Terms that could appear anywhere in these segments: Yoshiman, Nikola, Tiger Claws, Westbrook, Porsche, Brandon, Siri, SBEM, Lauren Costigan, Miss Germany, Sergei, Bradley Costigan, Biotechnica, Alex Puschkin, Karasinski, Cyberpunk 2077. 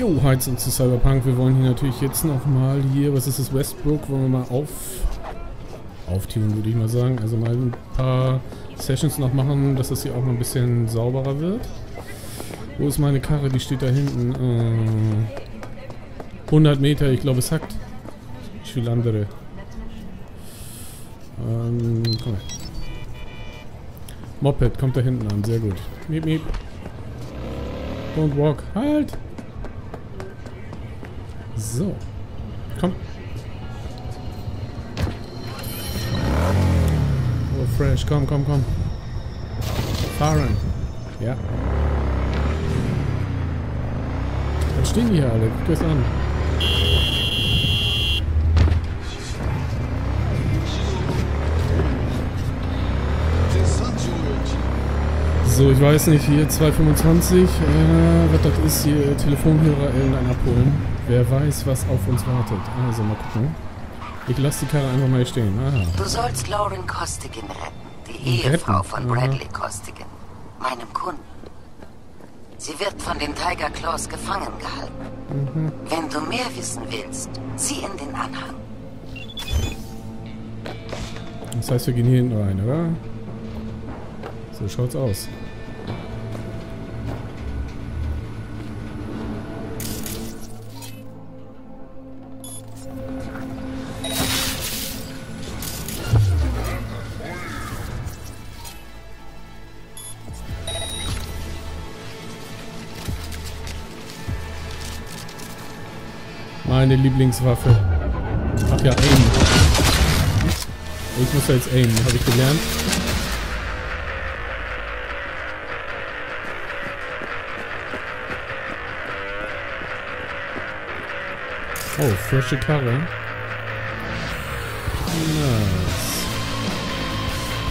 Jo, heizt uns zu Cyberpunk. Wir wollen hier natürlich jetzt nochmal hier, was ist das, Westbrook? Wollen wir mal auftunen, würde ich mal sagen. Also mal ein paar Sessions noch machen, dass das hier auch mal ein bisschen sauberer wird. Wo ist meine Karre? Die steht da hinten. 100 Meter, ich glaube es hackt. Ich viel andere. Komm her. Moped kommt da hinten an, sehr gut. Miep, miep. Don't walk. Halt! So. Komm. Oh, fresh. Komm, komm, komm. Fahren. Ja. Dann stehen die hier alle. Guck das an. So, ich weiß nicht, hier 225, was das ist, hier Telefonhörer irgendein abholen. Wer weiß, was auf uns wartet. Also mal gucken. Ich lasse die Karre einfach mal hier stehen. Aha. Du sollst Lauren Costigan retten, die Ehefrau von Bradley Costigan, meinem Kunden. Sie wird von den Tiger Claws gefangen gehalten. Mhm. Wenn du mehr wissen willst, zieh in den Anhang. Das heißt, wir gehen hier hinten rein, oder? So schaut's aus. Meine Lieblingswaffe. Ach ja, aim. Ich muss ja jetzt aim, habe ich gelernt. Oh, frische Karre. Nice.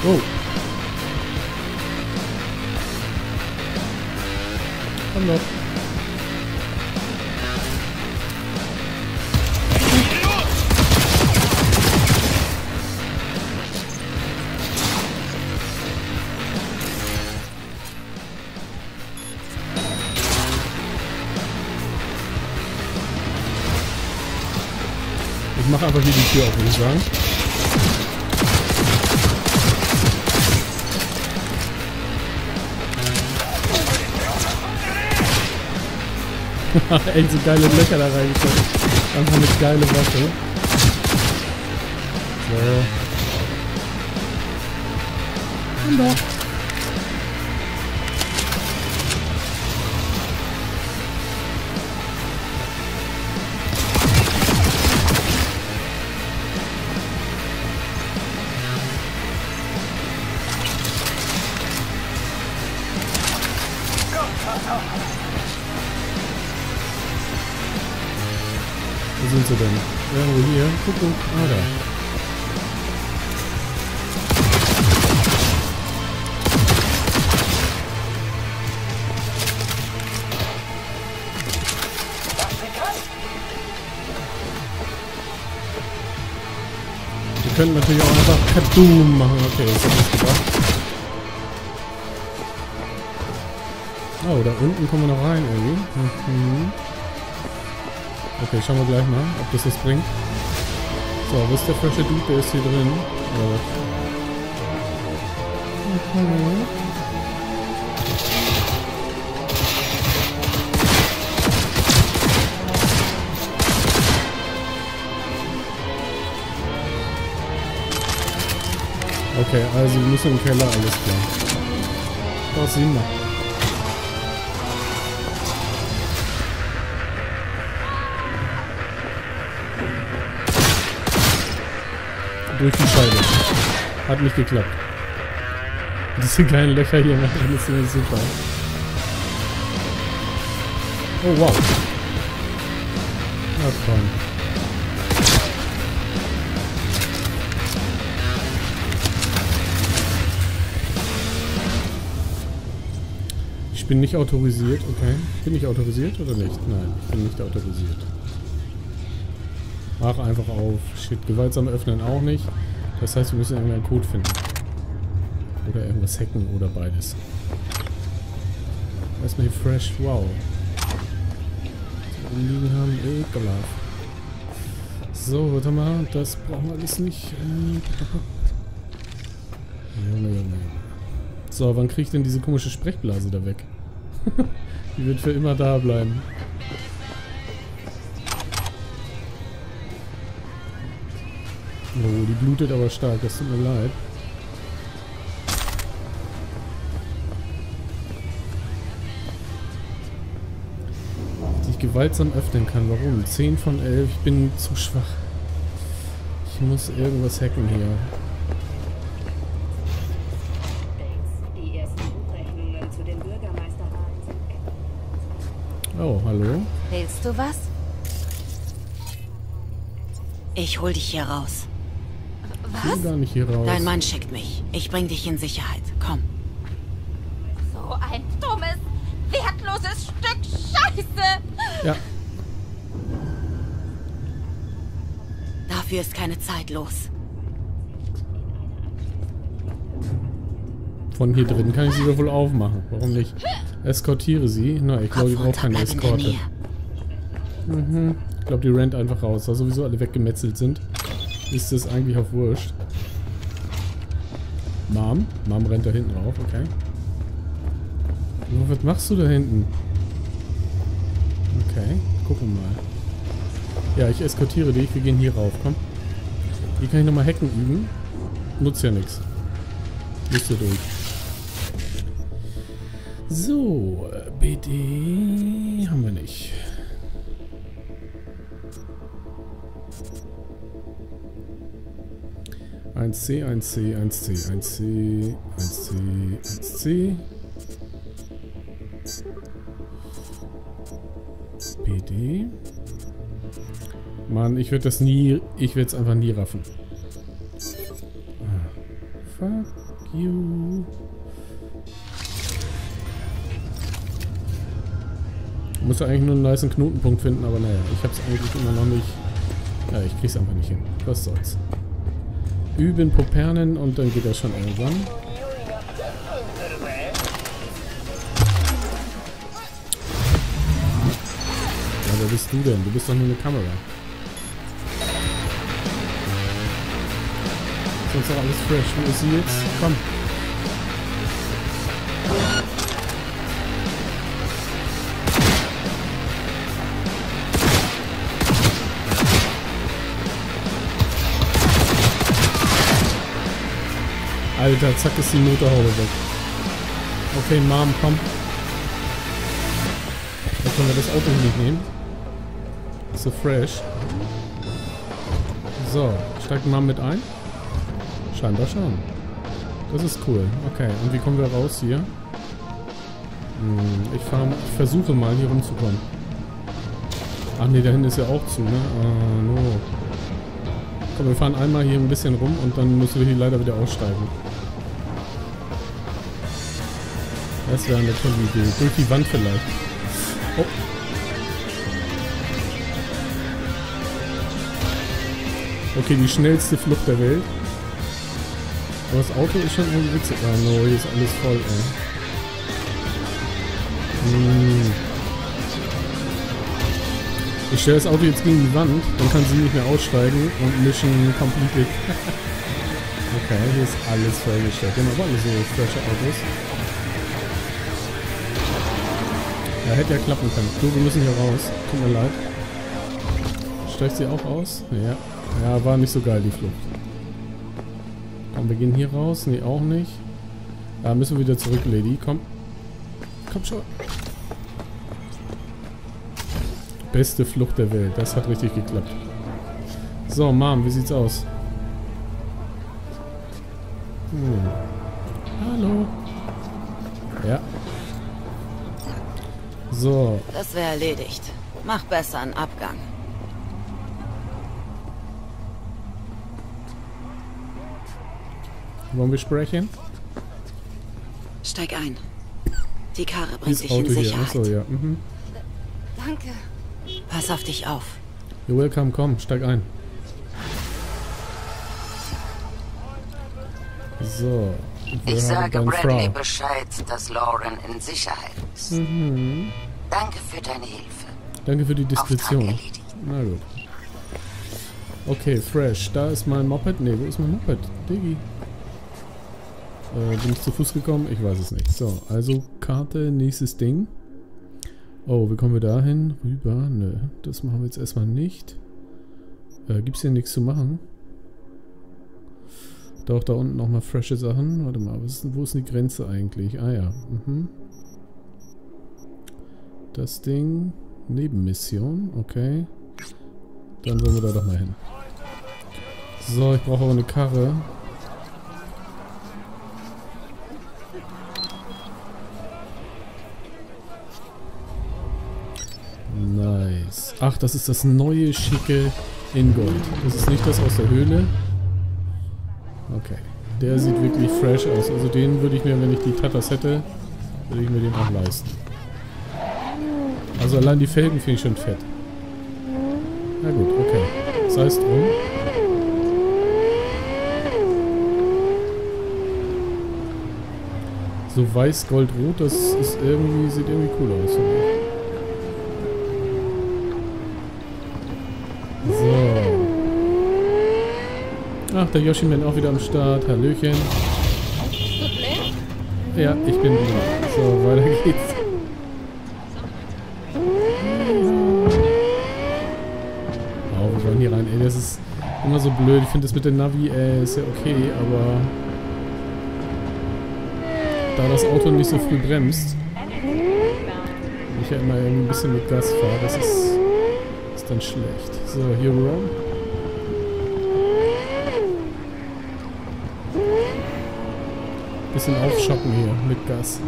Oh. Komm doch. Ich mache einfach hier die Tür auf, würde ich sagen. Haha, echt so geile Löcher da reingekommen. Einfach eine geile Waffe. So. Und da. Wo sind sie denn? Irgendwo hier. Guck, guck. Ah, da. Wir könnten natürlich auch einfach Kadoom machen. Okay, das hat nichts gebracht. Oh, da unten kommen wir noch rein irgendwie. Mhm. Okay, schauen wir gleich mal, ob das was bringt. So, wo ist der frische Dude? Der ist hier drin. Oh. Mhm. Okay, also wir müssen im Keller, alles klar. Das sehen wir. Durch die Scheibe. Hat nicht geklappt. Diese geilen Löcher hier machen, das ist super. Oh wow. Na komm. Ich bin nicht autorisiert, okay. Bin ich autorisiert oder nicht? Nein, ich bin nicht autorisiert. Mach einfach auf. Shit, gewaltsam öffnen auch nicht. Das heißt, wir müssen irgendeinen Code finden. Oder irgendwas hacken oder beides. Erstmal hier fresh. Wow. rumliegen haben. Ekelhaft. So, warte mal, das brauchen wir alles nicht. So, wann kriege ich denn diese komische Sprechblase da weg? Die wird für immer da bleiben. Oh, die blutet aber stark, das tut mir leid. Die ich gewaltsam öffnen kann, warum? 10 von 11, ich bin zu schwach. Ich muss irgendwas hacken hier. Oh, hallo? Willst du was? Ich hol dich hier raus. Was? Ich bin gar nicht hier raus. Dein Mann schickt mich. Ich bring dich in Sicherheit. Komm. So ein dummes, wertloses Stück Scheiße. Ja. Dafür ist keine Zeit los. Von hier drin kann ich sie wohl aufmachen. Warum nicht? Eskortiere sie. Na, ich glaube, die braucht keine Eskorte. Mhm. Ich glaube, die rennt einfach raus. Da sowieso alle weggemetzelt sind, ist das eigentlich auch wurscht. Mom? Mom rennt da hinten rauf, okay. Was machst du da hinten? Okay, gucken mal. Ja, ich eskortiere dich. Wir gehen hier rauf, komm. Hier kann ich nochmal hacken üben. Nutzt ja nichts. Bist du durch. So, BD haben wir nicht. Eins C. BD. Mann, ich werde es einfach nie raffen. Ah, fuck you. Ich muss ja eigentlich nur einen niceen Knotenpunkt finden, aber naja, ich hab's eigentlich immer noch nicht. Ja, ich krieg's einfach nicht hin. Was soll's. Üben, Popernen und dann geht das schon irgendwann. Ja, wer bist du denn? Du bist doch nur eine Kamera. Sonst ist doch alles fresh. Wo ist sie jetzt? Komm. Alter, zack ist die Motorhaube weg. Okay, Mom, komm. Da können wir das Auto nicht nehmen. So fresh. So, steigt Mom mit ein? Scheinbar schon. Das ist cool. Okay, und wie kommen wir raus hier? Hm, ich versuche mal hier rumzukommen. Ach ne, da hinten ist ja auch zu, ne? No. Komm, wir fahren einmal hier ein bisschen rum und dann müssen wir hier leider wieder aussteigen. Das wäre eine tolle Idee. Durch die Wand vielleicht. Oh. Okay, die schnellste Flucht der Welt. Aber das Auto ist schon irgendwie witzig. Ah, no, hier ist alles voll, ey. Ich stelle das Auto jetzt gegen die Wand, dann kann sie nicht mehr aussteigen und Mission completed. Okay, hier ist alles vollgestellt. Wir haben aber alle so frische Autos. Ja, hätte ja klappen können. Du, wir müssen hier raus. Tut mir leid. Steigt sie auch aus? Ja. Ja, war nicht so geil, die Flucht. Komm, wir gehen hier raus. Nee, auch nicht. Da müssen wir wieder zurück, Lady. Komm. Komm schon. Beste Flucht der Welt. Das hat richtig geklappt. So, Mom, wie sieht's aus? Hallo. Ja. So. Das wäre erledigt. Mach besser einen Abgang. Wollen wir sprechen? Steig ein. Die Karre bringt dich in Sicherheit. Achso, ja. Mhm. Danke. Pass auf dich auf. You're welcome, komm, steig ein. So. Ich sage Bradley Bescheid, dass Lauren in Sicherheit ist. Mhm. Danke für deine Hilfe. Danke für die Diskretion. Na gut. Okay, fresh. Da ist mein Moped. Ne, wo ist mein Moped? Diggi. Bin ich zu Fuß gekommen? Ich weiß es nicht. So, also Karte, nächstes Ding. Oh, wie kommen wir da hin? Rüber? Nö, das machen wir jetzt erstmal nicht. Gibt's hier nichts zu machen? Doch, da unten nochmal frische Sachen. Warte mal, wo ist denn die Grenze eigentlich? Ah ja, mhm. Das Ding. Nebenmission, okay. Dann wollen wir da doch mal hin. So, ich brauche aber eine Karre. Nice. Ach, das ist das neue schicke in Gold. Das ist nicht das aus der Höhle. Okay. Der sieht wirklich fresh aus. Also den würde ich mir, wenn ich die Tatas hätte, würde ich mir den auch leisten. Also allein die Felgen finde ich schon fett. Na gut, okay. Das heißt drum. So weiß, gold, rot, das ist irgendwie, sieht irgendwie cool aus. So. Ach, der Yoshiman auch wieder am Start. Hallöchen. Ja, ich bin wieder. So, weiter geht's. Rein, ey, das ist immer so blöd. Ich finde das mit dem Navi, ist ja okay, aber da das Auto nicht so früh bremst, ich ja immer ein bisschen mit Gas fahre, das ist dann schlecht. So, hier rüber. Bisschen aufschoppen hier mit Gas.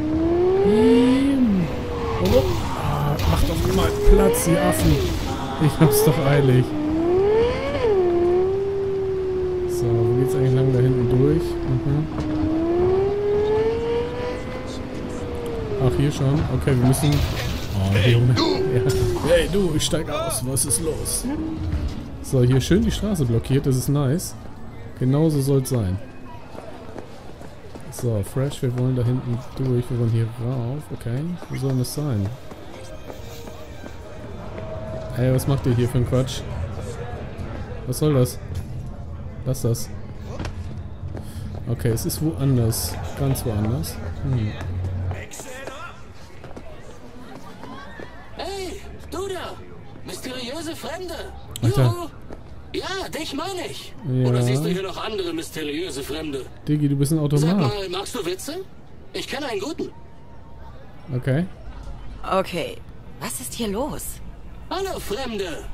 Oh, ah, mach doch mal Platz, ihr Affen. Ich hab's doch eilig. Geht's eigentlich lang da hinten durch? Mhm. Ach, hier schon? Okay, wir müssen... Oh, hey, du! Ja. Hey, du, ich steig aus. Was ist los? So, hier schön die Straße blockiert. Das ist nice. Genauso soll's sein. So, fresh. Wir wollen da hinten durch. Wir wollen hier rauf. Okay. Wo soll das sein? Ey, was macht ihr hier für ein Quatsch? Was soll das? Lass das. Okay, es ist woanders. Ganz woanders. Hm. Hey, du da! Mysteriöse Fremde! Alter. Ja, dich meine ich! Ja. Oder siehst du hier noch andere mysteriöse Fremde? Diggi, du bist ein Automat. Sag mal, magst du Witze? Ich kenne einen guten. Okay. Okay, was ist hier los? Hallo, Fremde!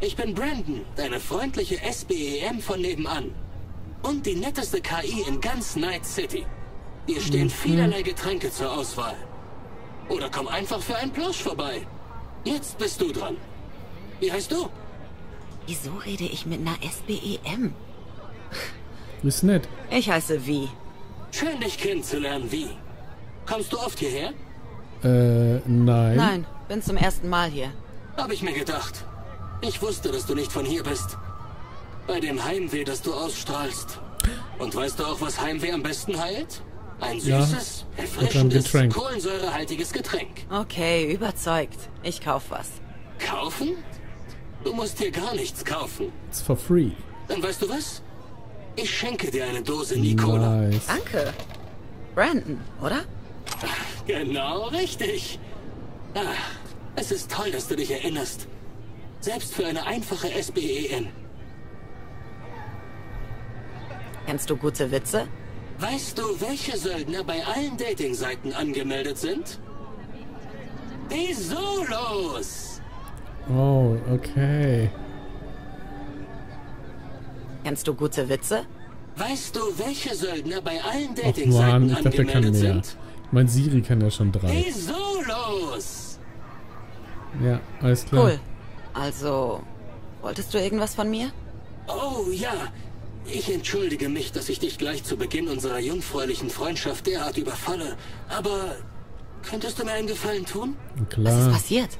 Ich bin Brandon, deine freundliche SBEM von nebenan. Und die netteste KI in ganz Night City. Hier stehen vielerlei Getränke zur Auswahl. Oder komm einfach für einen Plausch vorbei. Jetzt bist du dran. Wie heißt du? Wieso rede ich mit einer SBEM? Ist nett. Ich heiße Wie. Schön, dich kennenzulernen, Wie. Kommst du oft hierher? Nein. Nein, bin zum ersten Mal hier. Hab ich mir gedacht. Ich wusste, dass du nicht von hier bist. Bei dem Heimweh, das du ausstrahlst. Und weißt du auch, was Heimweh am besten heilt? Ein süßes, erfrischendes, kohlensäurehaltiges Getränk. Okay, überzeugt. Ich kauf was. Kaufen? Du musst dir gar nichts kaufen. It's for free. Dann weißt du was? Ich schenke dir eine Dose Nikola. Nice. Danke. Brandon, oder? Genau, richtig. Ah, es ist toll, dass du dich erinnerst. Selbst für eine einfache SBEM. Kennst du gute Witze? Weißt du, welche Söldner bei allen Dating-Seiten angemeldet sind? Die Solos! Oh, okay. Kennst du gute Witze? Weißt du, welche Söldner bei allen Dating-Seiten angemeldet sind? Mein Siri kann ja schon 3. Die Solos! Ja, alles klar. Cool. Also, wolltest du irgendwas von mir? Oh, ja. Ich entschuldige mich, dass ich dich gleich zu Beginn unserer jungfräulichen Freundschaft derart überfalle. Aber, könntest du mir einen Gefallen tun? Klar. Was ist passiert?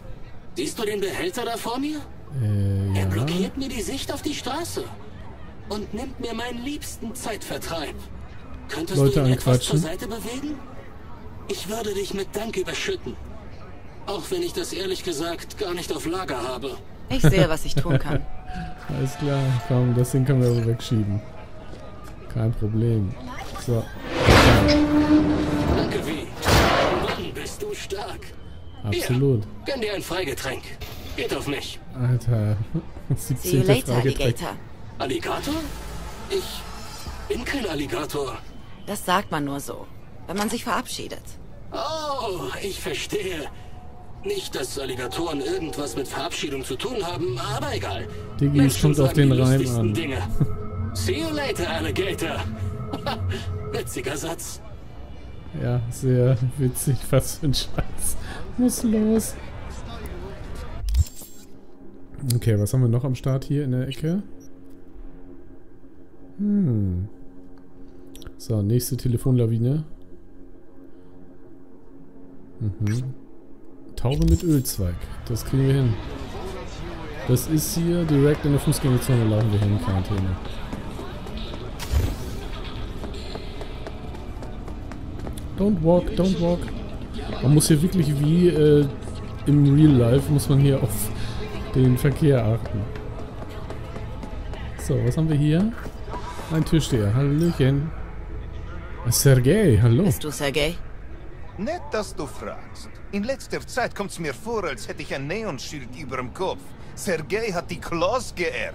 Siehst du den Behälter da vor mir? Er blockiert mir die Sicht auf die Straße. Und nimmt mir meinen liebsten Zeitvertreib. Könntest du ihn etwas zur Seite bewegen? Ich würde dich mit Dank überschütten. Auch wenn ich das ehrlich gesagt gar nicht auf Lager habe. Ich sehe, was ich tun kann. Alles klar, komm, das Ding können wir aber wegschieben. Kein Problem. So. Danke, wie. Mann, bist du stark. Absolut. Ja, gönn dir ein Freigetränk. Geht auf mich. Alter. 17. Freigetränk. Alligator? Ich bin kein Alligator. Das sagt man nur so, wenn man sich verabschiedet. Oh, ich verstehe. Nicht, dass Alligatoren irgendwas mit Verabschiedung zu tun haben, aber egal. Diggi, es kommt auf den Reim an. Dinge. See you later, Alligator. Witziger Satz. Ja, sehr witzig. Was für ein Scheiß. Muss los. Okay, was haben wir noch am Start hier in der Ecke? Hm. So, nächste Telefonlawine. Mhm. Taube mit Ölzweig. Das kriegen wir hin. Das ist hier direkt in der Fußgängerzone, laufen wir hin, Quarantäne. Don't walk, don't walk. Man muss hier wirklich wie im Real Life, muss man hier auf den Verkehr achten. So, was haben wir hier? Ein Türsteher. Hallöchen. Sergei, hallo. Bist du Sergei? Nett, dass du fragst. In letzter Zeit kommt es mir vor, als hätte ich ein Neonschild über dem Kopf. Sergei hat die Claws geärgert.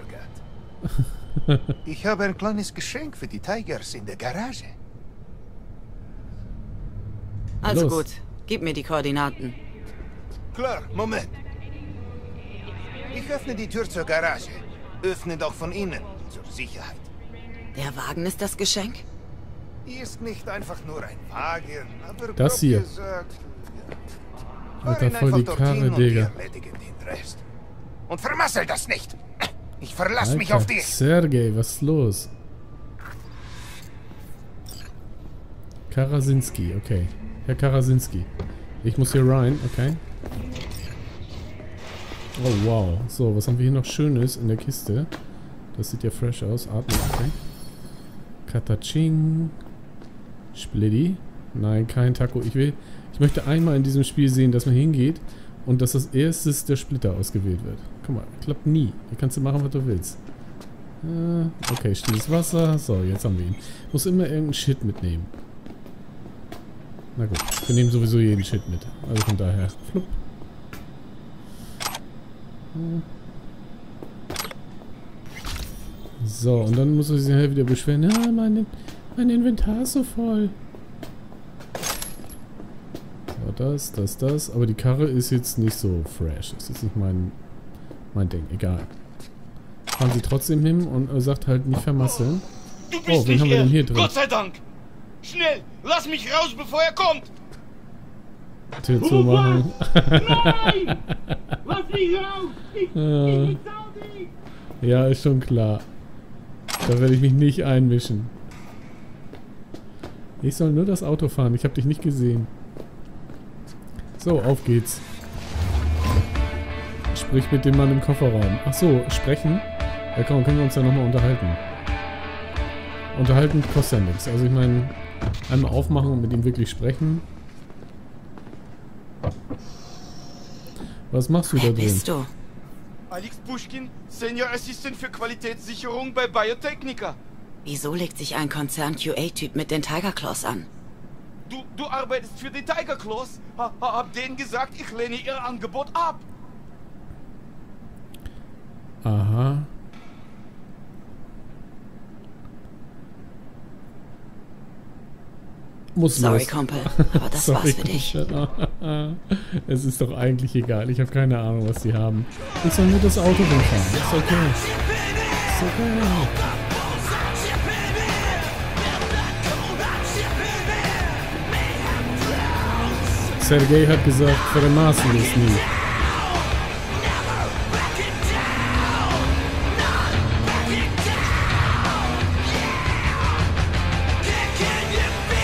Ich habe ein kleines Geschenk für die Tigers in der Garage. Also gut, gib mir die Koordinaten. Klar, Moment. Ich öffne die Tür zur Garage. Öffnet auch von innen, zur Sicherheit. Der Wagen ist das Geschenk? Hier ist nicht einfach nur ein Wagen, aber das hier. Gesagt, Alter, voll die Karre, Digga. Und vermassel das nicht! Ich verlasse mich auf dich! Sergei, was ist los? Karasinski, okay. Herr Karasinski. Ich muss hier rein, okay. Oh, wow. So, was haben wir hier noch Schönes in der Kiste? Das sieht ja fresh aus. Atmen, okay. Kataching. Splitty. Nein, kein Taco. Ich möchte einmal in diesem Spiel sehen, dass man hingeht und dass als erstes der Splitter ausgewählt wird. Guck mal, klappt nie. Da kannst du machen, was du willst. Okay, stilles Wasser. So, jetzt haben wir ihn. Muss immer irgendeinen Shit mitnehmen. Na gut, wir nehmen sowieso jeden Shit mit. Also von daher. Flupp. So, und dann muss er sich halt wieder beschweren. Ja, mein Inventar ist so voll. So, das. Aber die Karre ist jetzt nicht so fresh. Das ist nicht mein Ding. Egal. Fahren sie trotzdem hin und sagt halt nicht vermasseln. Oh, wen haben wir denn hier drin? Gott sei Dank! Schnell! Lass mich raus, bevor er kommt! Tür zu machen. Nein! Lass mich raus! Ich ja, ist schon klar. Da werde ich mich nicht einmischen. Ich soll nur das Auto fahren. Ich habe dich nicht gesehen. So, auf geht's. Sprich mit dem Mann im Kofferraum. Ach so, sprechen? Ja komm, können wir uns ja nochmal unterhalten. Unterhalten kostet ja nichts. Also ich meine, einmal aufmachen und mit ihm wirklich sprechen. Was machst du da drin? Bist du? Alex Puschkin, Senior Assistant für Qualitätssicherung bei Biotechnica. Wieso legt sich ein Konzern-QA-Typ mit den Tiger Claws an? Du arbeitest für die Tiger Claws? Hab denen gesagt, ich lehne ihr Angebot ab. Aha. Muss sorry, los. Kumpel, aber das sorry, war's für dich. Es ist doch eigentlich egal. Ich habe keine Ahnung, was die haben. Ich soll nur das Auto rumfahren. Ist okay. Ist okay. Sergei hat gesagt, vermaßen es nie.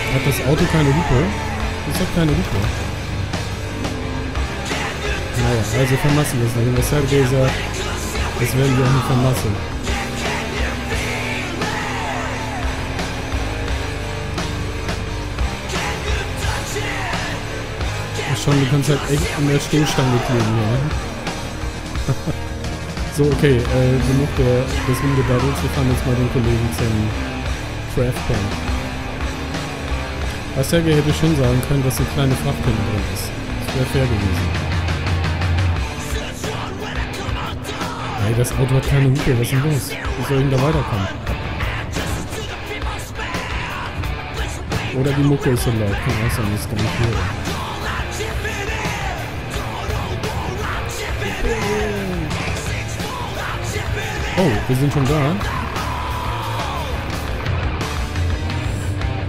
Hat das Auto keine Hupe? Das hat keine Hupe. Naja, also vermassen wir es nicht. Was Sergei sagt, das werden wir auch nicht vermassen. schon, du kannst halt echt an der Stehstange kleben, ja. So, okay, genug des Rumgebabbels, wir fahren jetzt mal den Kollegen zum Craftpoint. Was Sergei hätte schon sagen können, dass eine kleine Frachtpinne drin ist. Das wäre fair gewesen. Ey, das Auto hat keine Hupe, was ist denn los? Wie soll denn da weiterkommen? Oder die Mucke ist so laut, kann auch sein, das kann ich hören. Oh, wir sind schon da.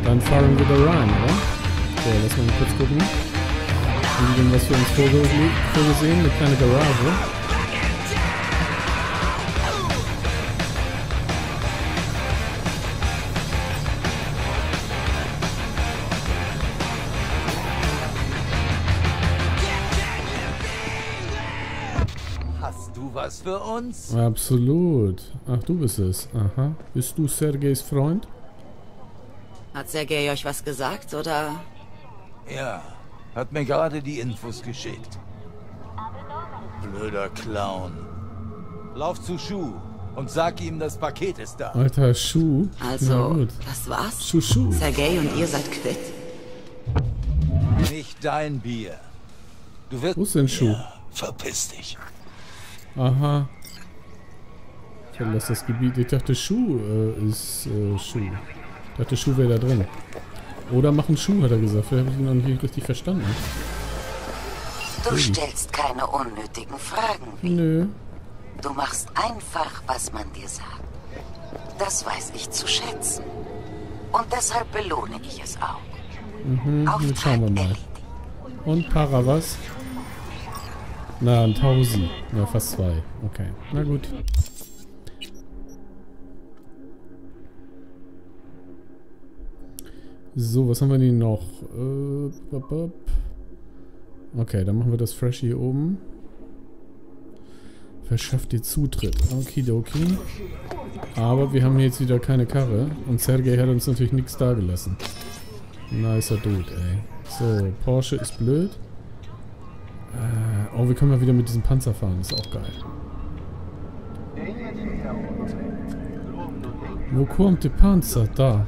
Dann fahren wir da rein, oder? So, lass mal kurz gucken. Und was wir uns vorgesehen, eine kleine Garage. Für uns? Absolut. Ach, du bist es. Aha. Bist du Sergeis Freund? Hat Sergei euch was gesagt, oder? Ja, hat mir gerade die Infos geschickt. Blöder Clown. Lauf zu Schuh und sag ihm, das Paket ist da. Alter, Schuh? Also, das war's? Schuh. Sergei und ihr seid quitt? Nicht dein Bier. Du wirst... Wo ist denn Schuh? Ja, verpiss dich. Aha. Ich verlasse das Gebiet. Ich dachte, Schuh ist Schuh. Ich dachte, Schuh wäre da drin. Oder machen Schuh, hat er gesagt. Vielleicht habe ich ihn noch nicht richtig verstanden. Du stellst keine unnötigen Fragen. Nö. Du machst einfach, was man dir sagt. Das weiß ich zu schätzen. Und deshalb belohne ich es auch. Mhm, jetzt schauen wir mal. Und Para was? Na, 1000. Na, fast 2. Okay. Na gut. So, was haben wir denn noch? Okay, dann machen wir das Fresh hier oben. Verschafft dir Zutritt. Okidoki. Aber wir haben jetzt wieder keine Karre. Und Sergei hat uns natürlich nichts dagelassen. Nicer Dude, ey. So, Porsche ist blöd. Oh, wir können mal wieder mit diesem Panzer fahren. Ist auch geil. Wo kommt der Panzer? Da.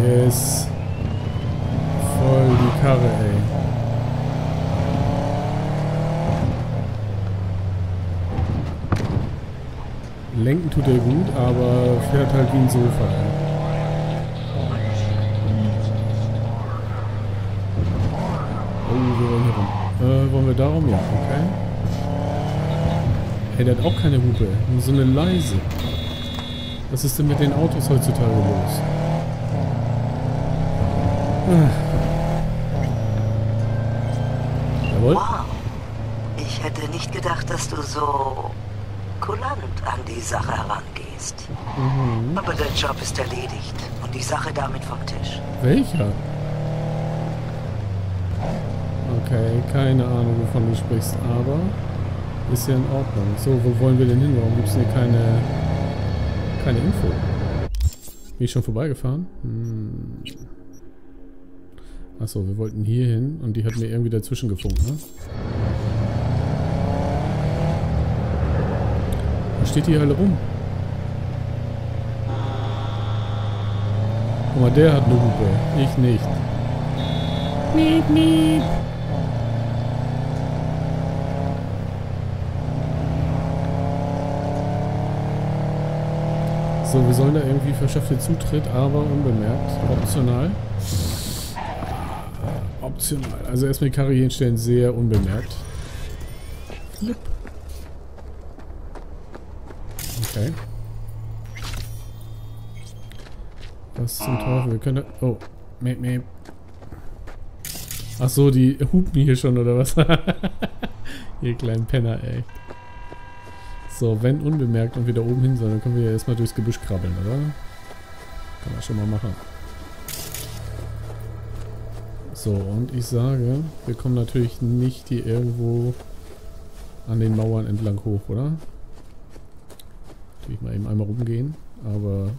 Yes. Voll die Karre, ey. Lenken tut er gut, aber fährt halt wie ein Sofa. Oh, wir wollen hier rum. Wollen wir da rum? Ja, okay. Hey, der hat auch keine Hupe. Nur so eine leise. Was ist denn mit den Autos heutzutage los? Jawohl. Wow. Ich hätte nicht gedacht, dass du so... kulant an die Sache herangehst. Mhm. Aber der Job ist erledigt und die Sache damit vom Tisch. Welcher? Okay, keine Ahnung, wovon du sprichst, aber ist ja in Ordnung. So, wo wollen wir denn hin? Warum gibt es hier keine Info? Bin ich schon vorbeigefahren? Hm. Achso, wir wollten hier hin und die hat mir irgendwie dazwischen gefunkt, ne? Steht hier alle rum. Guck mal, der hat eine Hupe. Ich nicht. Miep, miep. So, wir sollen da irgendwie verschaffte Zutritt, aber unbemerkt. Optional. Optional. Also erstmal die Karrieren stellen, sehr unbemerkt. Flip. Okay. Was zum Teufel? Wir können... Oh. Mäh, mäh. Ach so, die hupen hier schon, oder was? Ihr kleinen Penner, ey. So, wenn unbemerkt und wir da oben hin sollen, dann können wir ja erstmal durchs Gebüsch krabbeln, oder? Kann man schon mal machen. So, und ich sage, wir kommen natürlich nicht hier irgendwo an den Mauern entlang hoch, oder? Natürlich mal eben einmal rumgehen, aber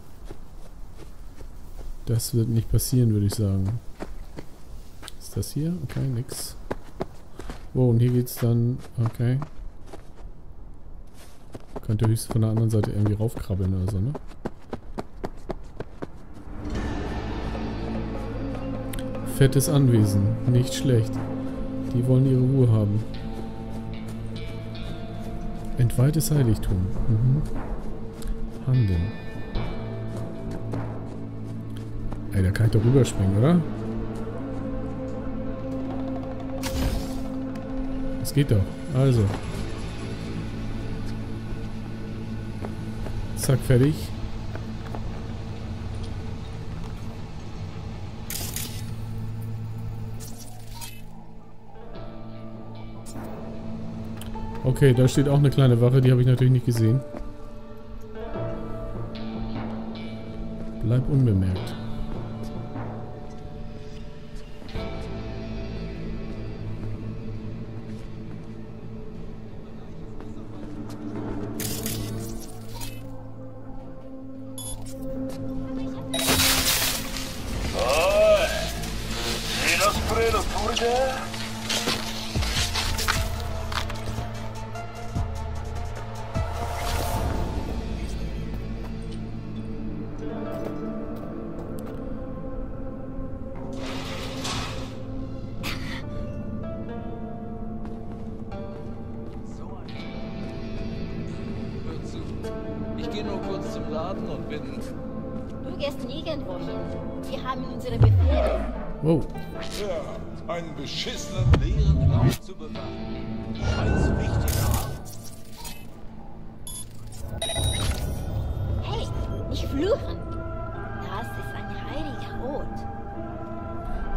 das wird nicht passieren, würde ich sagen. Ist das hier? Okay, nix. Oh, und hier geht's dann... Okay. Könnt ihr höchstens von der anderen Seite irgendwie raufkrabbeln oder so, ne? Fettes Anwesen. Nicht schlecht. Die wollen ihre Ruhe haben. Entweihtes Heiligtum. Mhm. Handeln. Ey, da kann ich doch rüberspringen, oder? Das geht doch. Also. Zack, fertig. Okay, da steht auch eine kleine Wache, die habe ich natürlich nicht gesehen. Bleib unbemerkt.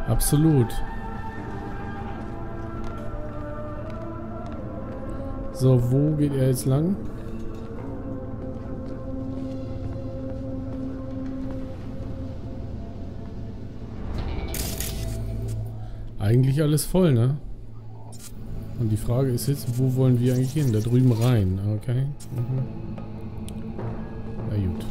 Absolut. So, wo geht er jetzt lang? Eigentlich alles voll, ne? Und die Frage ist jetzt, wo wollen wir eigentlich hin? Da drüben rein, okay? Mhm. Na gut.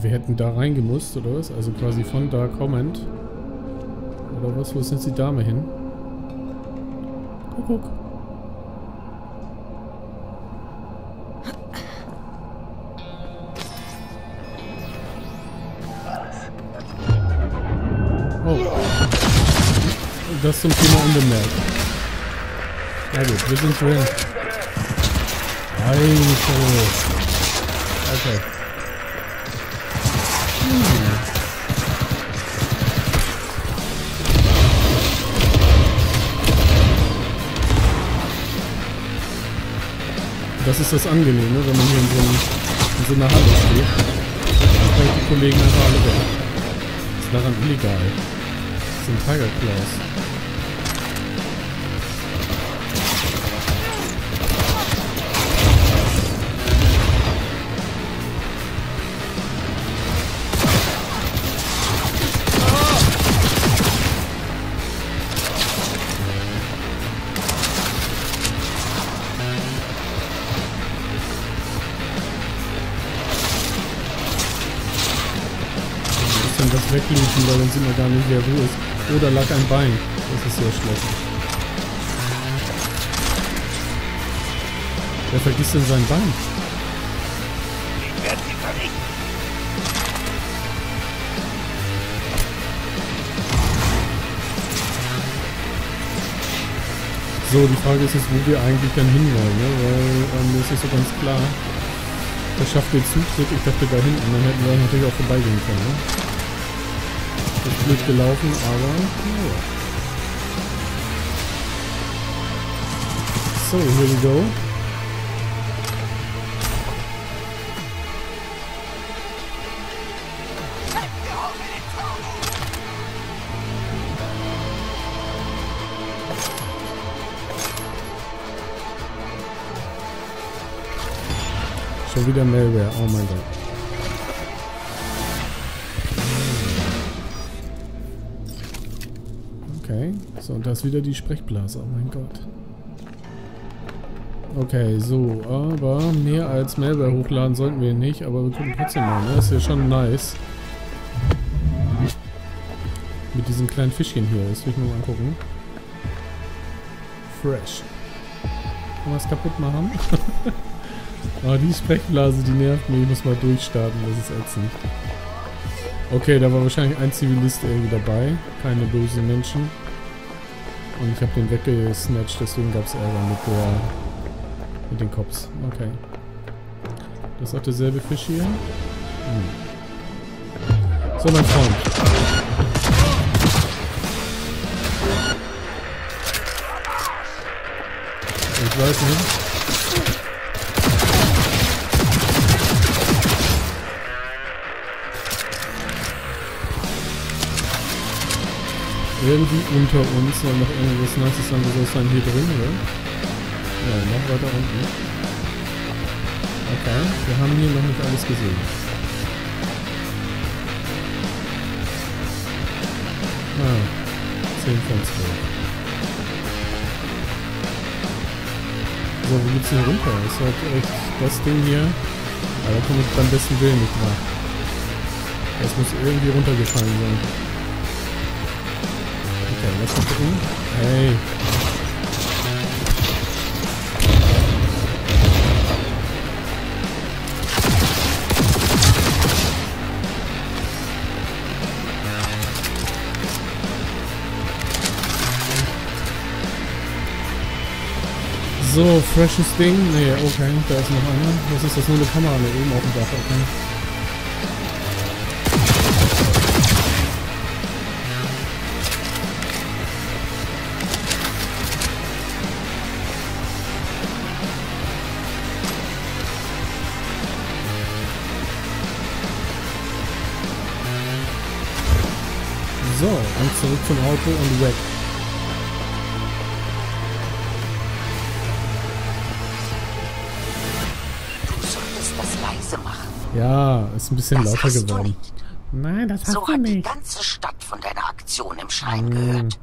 Wir hätten da reingemusst, oder was? Also quasi von da kommend. Oder was? Wo ist jetzt die Dame hin? Guck. Oh. Das zum Thema unbemerkt. Na gut, wir sind wohl. Alter. Okay. Das ist das Angenehme, wenn man hier in so einer Halle steht. Dann kann ich die Kollegen einfach alle weg. Das ist daran illegal. Das sind Tiger Claws, wegliefen, weil uns immer gar nicht mehr Ruhe ist. Oder lag ein Bein. Das ist sehr schlecht. Wer vergisst denn sein Bein? Ich werde sie verrichten. So, die Frage ist jetzt, wo wir eigentlich dann hinwollen, ne? Weil mir ist das so ganz klar. Der schafft den Zutritt, ich dachte da hinten, dann hätten wir natürlich auch vorbeigehen können, ne? Das ist blöd gelaufen, aber... Ja. So, here we go. Schon wieder Malware, oh mein Gott. Okay. So, und da ist wieder die Sprechblase. Oh mein Gott. Okay, so. Aber mehr als Malware hochladen sollten wir nicht. Aber wir gucken trotzdem mal. Ne? Ist ja schon nice. Mit diesen kleinen Fischchen hier. Das will ich mir mal angucken. Fresh. Kann man es kaputt machen? Oh, die Sprechblase, die nervt mich. Ich muss mal durchstarten. Das ist ätzend. Okay, da war wahrscheinlich ein Zivilist irgendwie dabei. Keine bösen Menschen. Und ich habe den weggesnatcht, deswegen gab es Ärger mit den Cops. Okay. Das ist auch derselbe Fisch hier. So, mein Freund. Ich weiß nicht. Irgendwie unter uns soll noch irgendwas Nices sein, was dann hier drin wird. Ja, noch weiter unten. Okay, wir haben hier noch nicht alles gesehen. Ah, 10 von 12. So, wie geht's hier runter? Das ist halt echt das Ding hier. Aber da komme ich beim besten Willen nicht nach. Das muss irgendwie runtergefallen sein. Okay, lass mal gucken. Hey. So, freshes Ding. Nee, okay, da ist noch einer. Was ist das? Nur eine Kamera da oben auf dem Dach. Okay. So, und zurück zum Auto und weg. Du solltest das leise machen. Ja, ist ein bisschen lauter geworden. Nein, das hast du nicht. So hat die ganze Stadt von deiner Aktion im Schein gehört.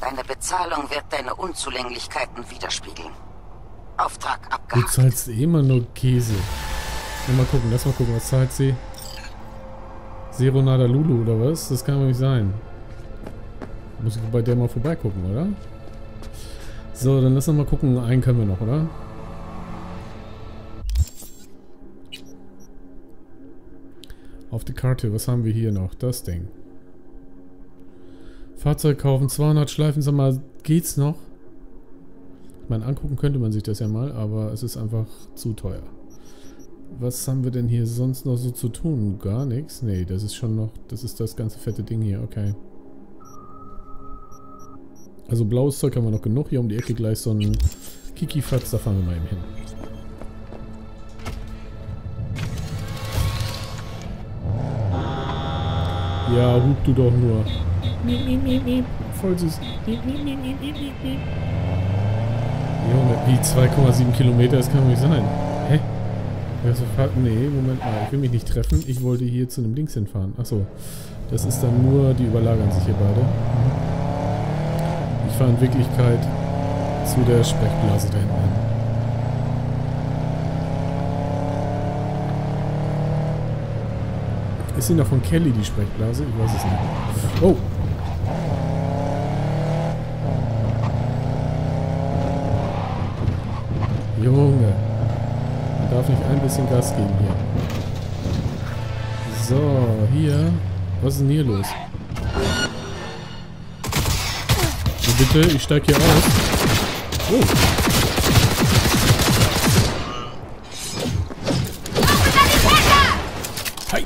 Deine Bezahlung wird deine Unzulänglichkeiten widerspiegeln. Auftrag abgehakt. Du zahlst immer nur Käse. Mal gucken, lass mal gucken, was zahlt sie? Zero Nada Lulu oder was? Das kann doch nicht sein. Muss ich bei der mal vorbeigucken, oder? So, dann lass uns mal gucken. Einen können wir noch, oder? Auf die Karte. Was haben wir hier noch? Das Ding. Fahrzeug kaufen. 200 Schleifen. Sag mal, geht's noch? Ich meine, angucken könnte man sich das ja mal, aber es ist einfach zu teuer. Was haben wir denn hier sonst noch so zu tun? Gar nichts? Nee, das ist schon noch... Das ist das ganze fette Ding hier, okay. Also blaues Zeug haben wir noch genug. Hier um die Ecke gleich so ein Kiki-Fatz, da fahren wir mal eben hin. Ja, hup du doch nur. Voll süß. Die 2,7 Kilometer, das kann doch nicht sein. Hä? Also, nee, Moment mal, ich will mich nicht treffen. Ich wollte hier zu einem Dings hinfahren. Achso, das ist dann nur, die überlagern sich hier beide. Ich fahre in Wirklichkeit zu der Sprechblase da hinten hin. Ist sie noch von Kelly, die Sprechblase? Ich weiß es nicht. Oh! Junge! Darf nicht ein bisschen Gas geben hier. So, hier. Was ist denn hier los? Und bitte, ich steig hier aus. Oh. Hi.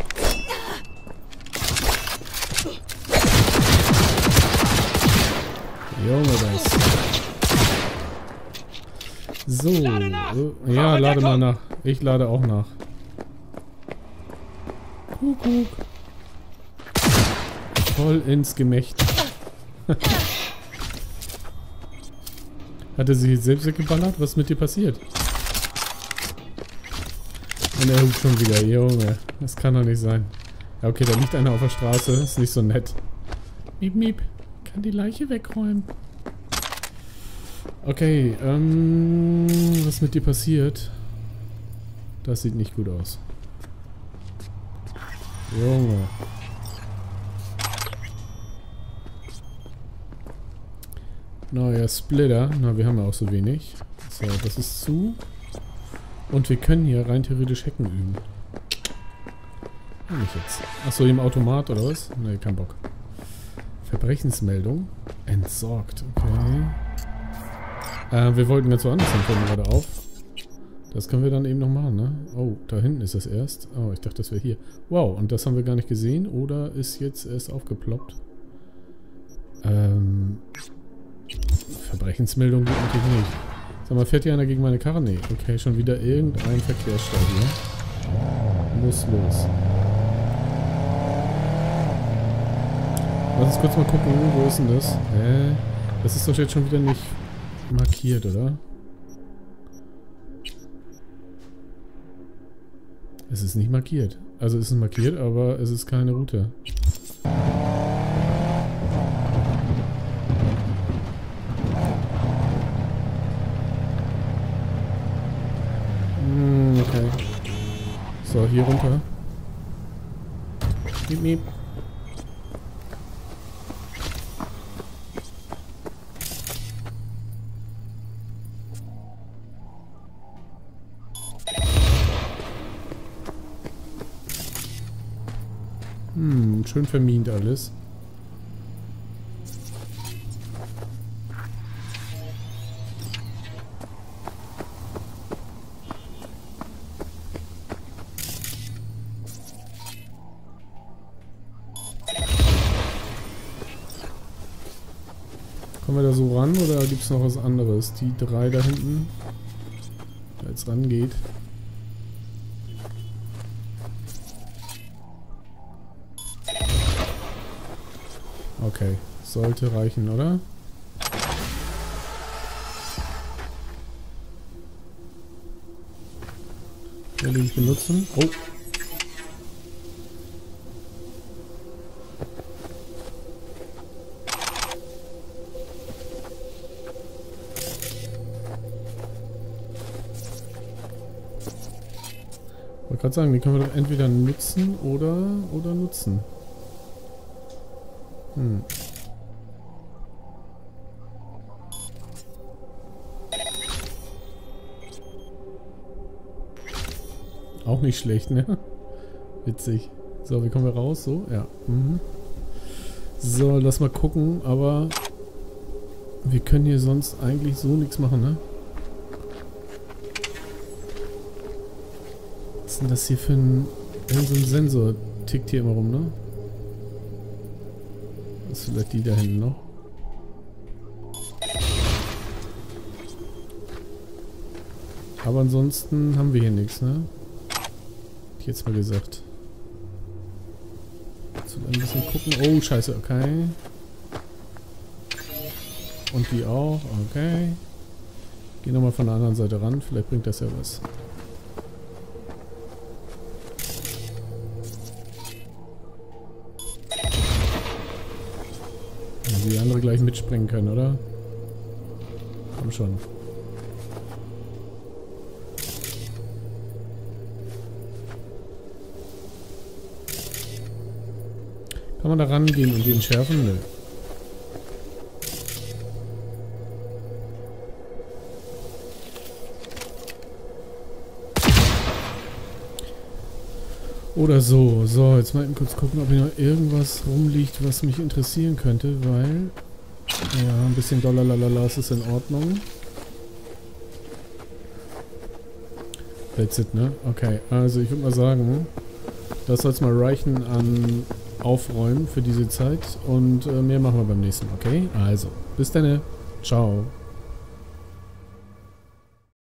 Junge, das. So. Ja, lade mal nach. Ich lade auch nach. Kuckuck. Voll ins Gemächt. Hat er sich selbst weggeballert? Was ist mit dir passiert? Und er hupt schon wieder. Junge, das kann doch nicht sein. Ja, okay, da liegt einer auf der Straße. Ist nicht so nett. Miep, miep. Kann die Leiche wegräumen. Okay, was mit dir passiert? Das sieht nicht gut aus. Junge. Neuer Splitter. Na, wir haben ja auch so wenig. So, das ist zu. Und wir können hier rein theoretisch Hacken üben. Nicht jetzt. Achso, im Automat oder was? Ne, kein Bock. Verbrechensmeldung. Entsorgt. Okay. Wir wollten jetzt woanders hin, kommen gerade auf. Das können wir dann eben noch machen, ne? Oh, da hinten ist das erst. Oh, ich dachte, das wäre hier. Wow, und das haben wir gar nicht gesehen. Oder ist jetzt erst aufgeploppt? Verbrechensmeldung geht natürlich nicht. Sag mal, fährt hier einer gegen meine Karre? Nee. Okay, schon wieder irgendein Verkehrsstau hier. Muss los. Lass uns kurz mal gucken, wo ist denn das? Hä? Das ist doch jetzt schon wieder nicht markiert, oder? Es ist nicht markiert. Also es ist markiert, aber es ist keine Route. Okay. So, hier runter. Miep, miep. Schön vermint alles. Kommen wir da so ran oder gibt es noch was anderes? Die drei da hinten, da jetzt rangeht. Okay, sollte reichen, oder? Will ich benutzen? Oh! Ich wollte gerade sagen, die können wir doch entweder nutzen oder nutzen. Hm. Auch nicht schlecht, ne? Witzig. So, wie kommen wir raus? So, ja. Mhm. So, lass mal gucken, aber wir können hier sonst eigentlich so nichts machen, ne? Was ist denn das hier für ein... So ein Sensor tickt hier immer rum, ne? Ist vielleicht die da hinten noch. Aber ansonsten haben wir hier nichts, ne? Hätte ich jetzt mal gesagt. Jetzt ein bisschen gucken. Oh, scheiße, okay. Und die auch, okay. Geh nochmal von der anderen Seite ran, vielleicht bringt das ja was. Die andere gleich mitspringen können, oder? Komm schon. Kann man da rangehen und die entschärfen? Nö. Oder so. So, jetzt mal eben kurz gucken, ob hier noch irgendwas rumliegt, was mich interessieren könnte, weil... Ja, ein bisschen Dollar ist in Ordnung. That's it, ne? Okay, also ich würde mal sagen, das soll es mal reichen an Aufräumen für diese Zeit und mehr machen wir beim nächsten Mal, okay? Also, bis dann. Ciao.